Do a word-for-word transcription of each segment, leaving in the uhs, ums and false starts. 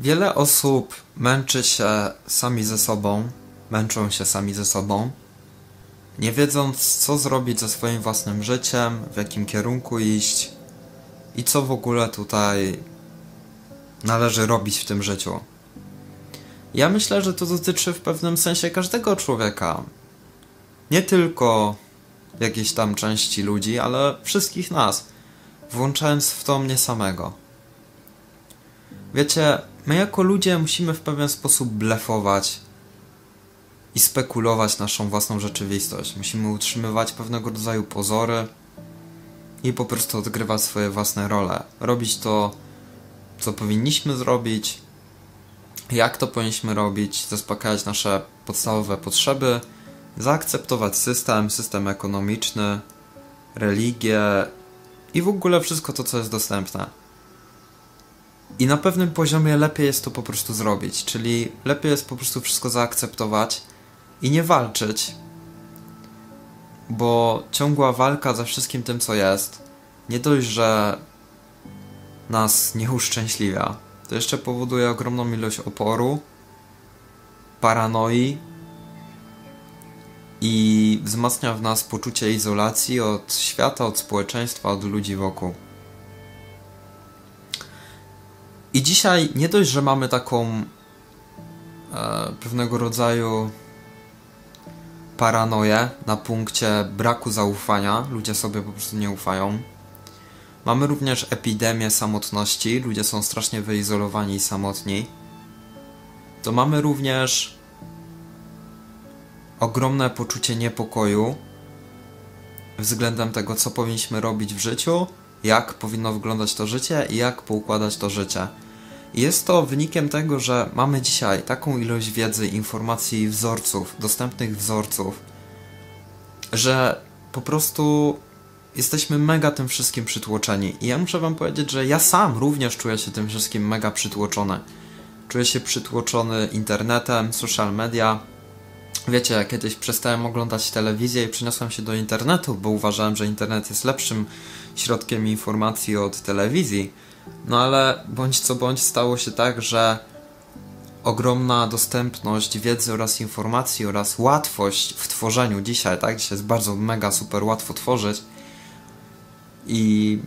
Wiele osób męczy się sami ze sobą, męczą się sami ze sobą, nie wiedząc, co zrobić ze swoim własnym życiem, w jakim kierunku iść i co w ogóle tutaj należy robić w tym życiu. Ja myślę, że to dotyczy w pewnym sensie każdego człowieka. Nie tylko jakiejś tam części ludzi, ale wszystkich nas, włączając w to mnie samego. Wiecie, my jako ludzie musimy w pewien sposób blefować i spekulować naszą własną rzeczywistość. Musimy utrzymywać pewnego rodzaju pozory i po prostu odgrywać swoje własne role. Robić to, co powinniśmy zrobić, jak to powinniśmy robić, zaspokajać nasze podstawowe potrzeby, zaakceptować system, system ekonomiczny, religię i w ogóle wszystko to, co jest dostępne. I na pewnym poziomie lepiej jest to po prostu zrobić, czyli lepiej jest po prostu wszystko zaakceptować i nie walczyć, bo ciągła walka ze wszystkim tym, co jest, nie dość, że nas nie uszczęśliwia, to jeszcze powoduje ogromną ilość oporu, paranoi i wzmacnia w nas poczucie izolacji od świata, od społeczeństwa, od ludzi wokół. I dzisiaj nie dość, że mamy taką e, pewnego rodzaju paranoję na punkcie braku zaufania, ludzie sobie po prostu nie ufają. Mamy również epidemię samotności, ludzie są strasznie wyizolowani i samotni. To mamy również ogromne poczucie niepokoju względem tego, co powinniśmy robić w życiu, jak powinno wyglądać to życie i jak poukładać to życie. I jest to wynikiem tego, że mamy dzisiaj taką ilość wiedzy, informacji i wzorców, dostępnych wzorców, że po prostu jesteśmy mega tym wszystkim przytłoczeni. I ja muszę wam powiedzieć, że ja sam również czuję się tym wszystkim mega przytłoczony. Czuję się przytłoczony internetem, social media. Wiecie, ja kiedyś przestałem oglądać telewizję i przeniosłem się do internetu, bo uważałem, że internet jest lepszym środkiem informacji od telewizji. No ale bądź co bądź stało się tak, że ogromna dostępność wiedzy oraz informacji oraz łatwość w tworzeniu dzisiaj, tak? Dzisiaj jest bardzo mega super łatwo tworzyć. I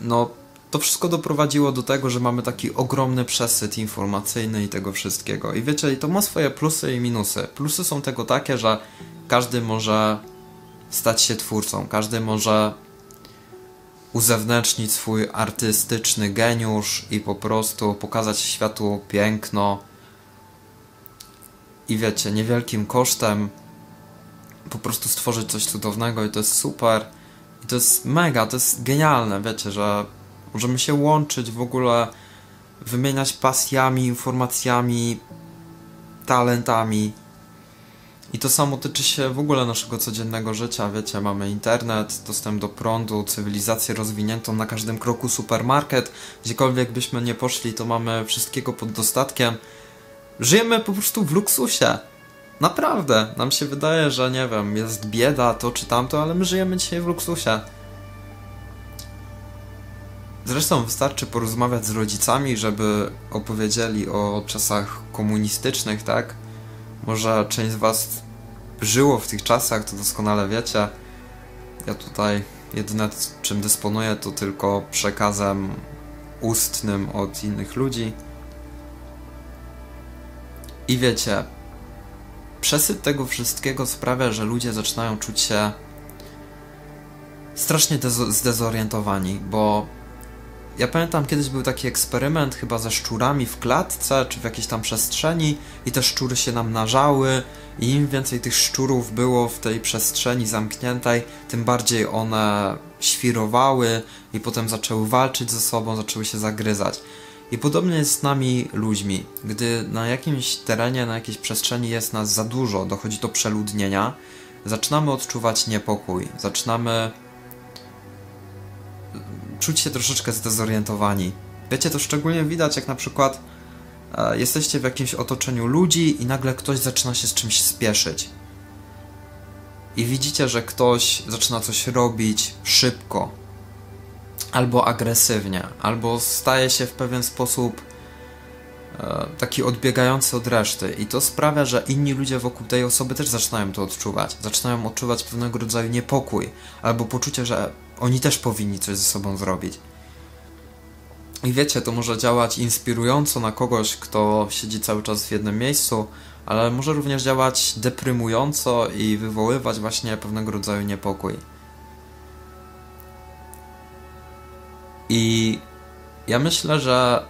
no to wszystko doprowadziło do tego, że mamy taki ogromny przesyt informacyjny i tego wszystkiego. I wiecie, to ma swoje plusy i minusy. Plusy są tego takie, że każdy może stać się twórcą, każdy może uzewnętrznić swój artystyczny geniusz i po prostu pokazać światu piękno i wiecie, niewielkim kosztem po prostu stworzyć coś cudownego i to jest super. I to jest mega, to jest genialne, wiecie, że możemy się łączyć, w ogóle wymieniać pasjami, informacjami, talentami. I to samo tyczy się w ogóle naszego codziennego życia, wiecie, mamy internet, dostęp do prądu, cywilizację rozwiniętą na każdym kroku, supermarket, gdziekolwiek byśmy nie poszli, to mamy wszystkiego pod dostatkiem. Żyjemy po prostu w luksusie. Naprawdę, nam się wydaje, że nie wiem, jest bieda, to czy tamto, ale my żyjemy dzisiaj w luksusie. Zresztą wystarczy porozmawiać z rodzicami, żeby opowiedzieli o czasach komunistycznych, tak? Może część z was żyło w tych czasach, to doskonale wiecie. Ja tutaj jedyne czym dysponuję to tylko przekazem ustnym od innych ludzi. I wiecie, przesyt tego wszystkiego sprawia, że ludzie zaczynają czuć się strasznie zdezorientowani, bo ja pamiętam, kiedyś był taki eksperyment chyba ze szczurami w klatce czy w jakiejś tam przestrzeni i te szczury się namnażały i im więcej tych szczurów było w tej przestrzeni zamkniętej, tym bardziej one świrowały i potem zaczęły walczyć ze sobą, zaczęły się zagryzać. I podobnie jest z nami ludźmi. Gdy na jakimś terenie, na jakiejś przestrzeni jest nas za dużo, dochodzi do przeludnienia, zaczynamy odczuwać niepokój, zaczynamy czuć się troszeczkę zdezorientowani. Wiecie, to szczególnie widać, jak na przykład e, jesteście w jakimś otoczeniu ludzi i nagle ktoś zaczyna się z czymś spieszyć. I widzicie, że ktoś zaczyna coś robić szybko, albo agresywnie, albo staje się w pewien sposób taki odbiegający od reszty i to sprawia, że inni ludzie wokół tej osoby też zaczynają to odczuwać. Zaczynają odczuwać pewnego rodzaju niepokój albo poczucie, że oni też powinni coś ze sobą zrobić. I wiecie, to może działać inspirująco na kogoś, kto siedzi cały czas w jednym miejscu, ale może również działać deprymująco i wywoływać właśnie pewnego rodzaju niepokój. I ja myślę, że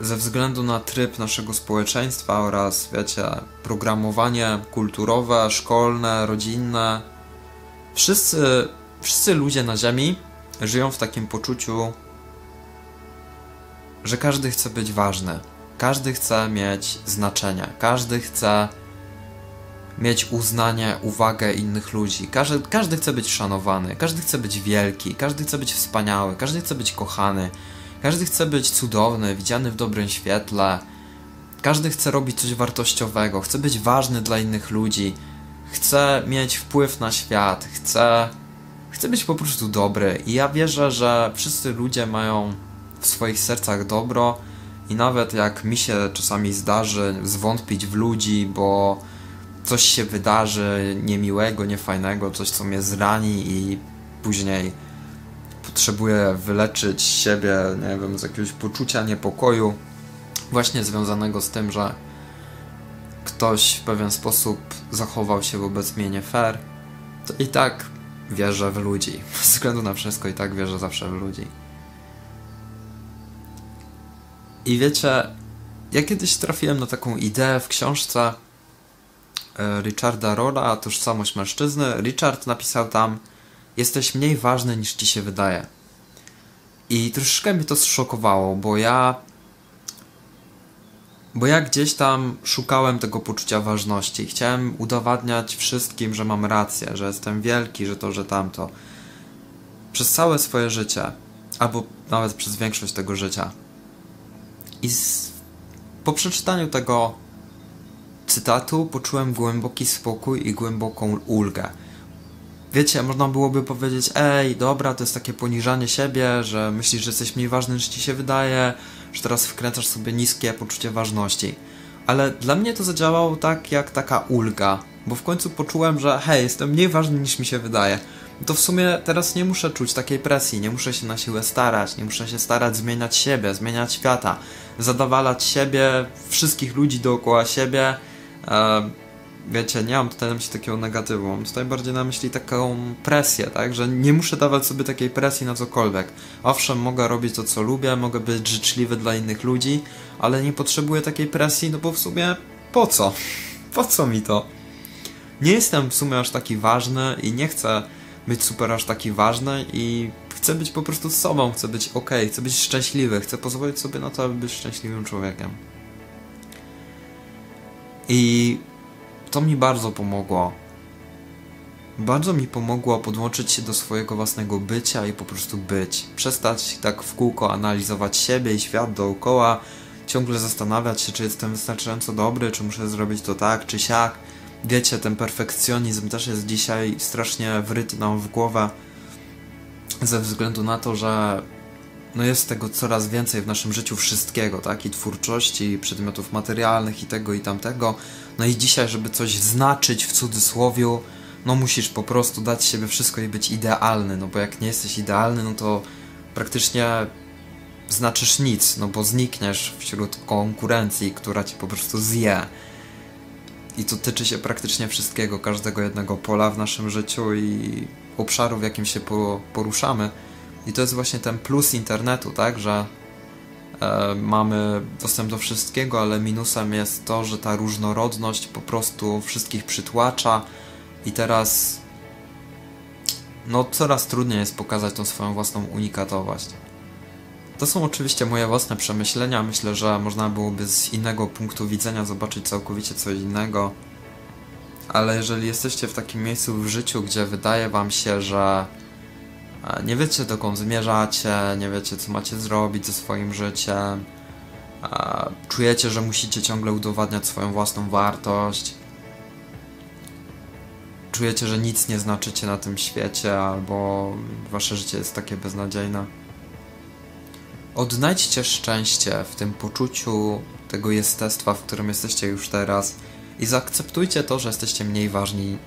ze względu na tryb naszego społeczeństwa oraz, wiecie, programowanie kulturowe, szkolne, rodzinne, wszyscy, wszyscy ludzie na ziemi żyją w takim poczuciu, że każdy chce być ważny, każdy chce mieć znaczenie, każdy chce mieć uznanie, uwagę innych ludzi, każdy, każdy chce być szanowany, każdy chce być wielki, każdy chce być wspaniały, każdy chce być kochany, każdy chce być cudowny, widziany w dobrym świetle, każdy chce robić coś wartościowego, chce być ważny dla innych ludzi, chce mieć wpływ na świat, chce, chce być po prostu dobry. I ja wierzę, że wszyscy ludzie mają w swoich sercach dobro i nawet jak mi się czasami zdarzy zwątpić w ludzi, bo coś się wydarzy niemiłego, niefajnego, coś co mnie zrani i później potrzebuję wyleczyć siebie, nie wiem, z jakiegoś poczucia niepokoju właśnie związanego z tym, że ktoś w pewien sposób zachował się wobec mnie nie fair, to i tak wierzę w ludzi. Bez względu na wszystko i tak wierzę zawsze w ludzi. I wiecie, ja kiedyś trafiłem na taką ideę w książce Richarda Rohla, Tożsamość mężczyzny. Richard napisał tam: jesteś mniej ważny niż ci się wydaje. I troszeczkę mnie to zszokowało, bo ja bo ja gdzieś tam szukałem tego poczucia ważności. Chciałem udowadniać wszystkim, że mam rację, że jestem wielki, że to, że tamto. Przez całe swoje życie, albo nawet przez większość tego życia. I z... po przeczytaniu tego cytatu poczułem głęboki spokój i głęboką ulgę. Wiecie, można byłoby powiedzieć: ej, dobra, to jest takie poniżanie siebie, że myślisz, że jesteś mniej ważny niż ci się wydaje, że teraz wkręcasz sobie niskie poczucie ważności. Ale dla mnie to zadziałało tak jak taka ulga, bo w końcu poczułem, że hej, jestem mniej ważny niż mi się wydaje. To w sumie teraz nie muszę czuć takiej presji, nie muszę się na siłę starać, nie muszę się starać zmieniać siebie, zmieniać świata, zadowalać siebie, wszystkich ludzi dookoła siebie. Eee, wiecie, nie mam tutaj na myśli takiego negatywu, mam tutaj bardziej na myśli taką presję, tak, że nie muszę dawać sobie takiej presji na cokolwiek. Owszem, mogę robić to, co lubię, mogę być życzliwy dla innych ludzi, ale nie potrzebuję takiej presji, no bo w sumie po co? Po co mi to? Nie jestem w sumie aż taki ważny i nie chcę być super aż taki ważny i chcę być po prostu sobą, chcę być ok, chcę być szczęśliwy, chcę pozwolić sobie na to, aby być szczęśliwym człowiekiem. I to mi bardzo pomogło. Bardzo mi pomogło podłączyć się do swojego własnego bycia i po prostu być. Przestać tak w kółko analizować siebie i świat dookoła, ciągle zastanawiać się, czy jestem wystarczająco dobry, czy muszę zrobić to tak, czy siak. Wiecie, ten perfekcjonizm też jest dzisiaj strasznie wryty nam w głowę ze względu na to, że no jest tego coraz więcej w naszym życiu wszystkiego, tak? I twórczości, i przedmiotów materialnych, i tego, i tamtego. No i dzisiaj, żeby coś znaczyć w cudzysłowiu, no musisz po prostu dać siebie wszystko i być idealny, no bo jak nie jesteś idealny, no to praktycznie znaczysz nic, no bo znikniesz wśród konkurencji, która ci po prostu zje. I to tyczy się praktycznie wszystkiego, każdego jednego pola w naszym życiu i obszaru, w jakim się poruszamy. I to jest właśnie ten plus internetu, tak, że e, mamy dostęp do wszystkiego, ale minusem jest to, że ta różnorodność po prostu wszystkich przytłacza i teraz no coraz trudniej jest pokazać tą swoją własną unikatowość. To są oczywiście moje własne przemyślenia, myślę, że można byłoby z innego punktu widzenia zobaczyć całkowicie coś innego, ale jeżeli jesteście w takim miejscu w życiu, gdzie wydaje wam się, że nie wiecie, dokąd zmierzacie, nie wiecie, co macie zrobić ze swoim życiem, czujecie, że musicie ciągle udowadniać swoją własną wartość, czujecie, że nic nie znaczycie na tym świecie albo wasze życie jest takie beznadziejne, Odnajdźcie szczęście w tym poczuciu tego jestestwa, w którym jesteście już teraz i zaakceptujcie to, że jesteście mniej ważni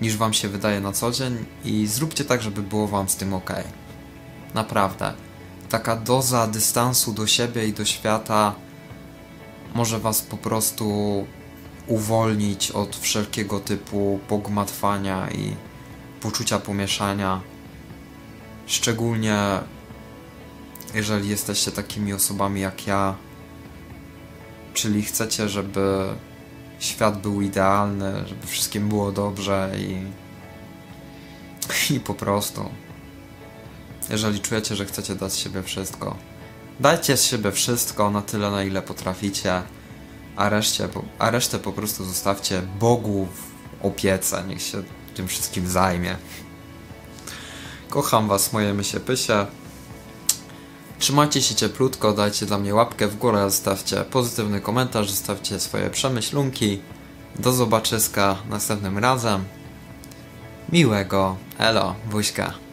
niż wam się wydaje na co dzień i zróbcie tak, żeby było wam z tym ok. Naprawdę. Taka doza dystansu do siebie i do świata może was po prostu uwolnić od wszelkiego typu pogmatwania i poczucia pomieszania. Szczególnie jeżeli jesteście takimi osobami jak ja, czyli chcecie, żeby świat był idealny, żeby wszystkim było dobrze i, i po prostu. Jeżeli czujecie, że chcecie dać z siebie wszystko, dajcie z siebie wszystko na tyle, na ile potraficie, a, reszcie, a resztę po prostu zostawcie Bogu w opiece, niech się tym wszystkim zajmie. Kocham was, moje mysie pysie. Trzymajcie się cieplutko, dajcie dla mnie łapkę w górę, zostawcie pozytywny komentarz, zostawcie swoje przemyślunki. Do zobaczyska następnym razem. Miłego, elo, buźka.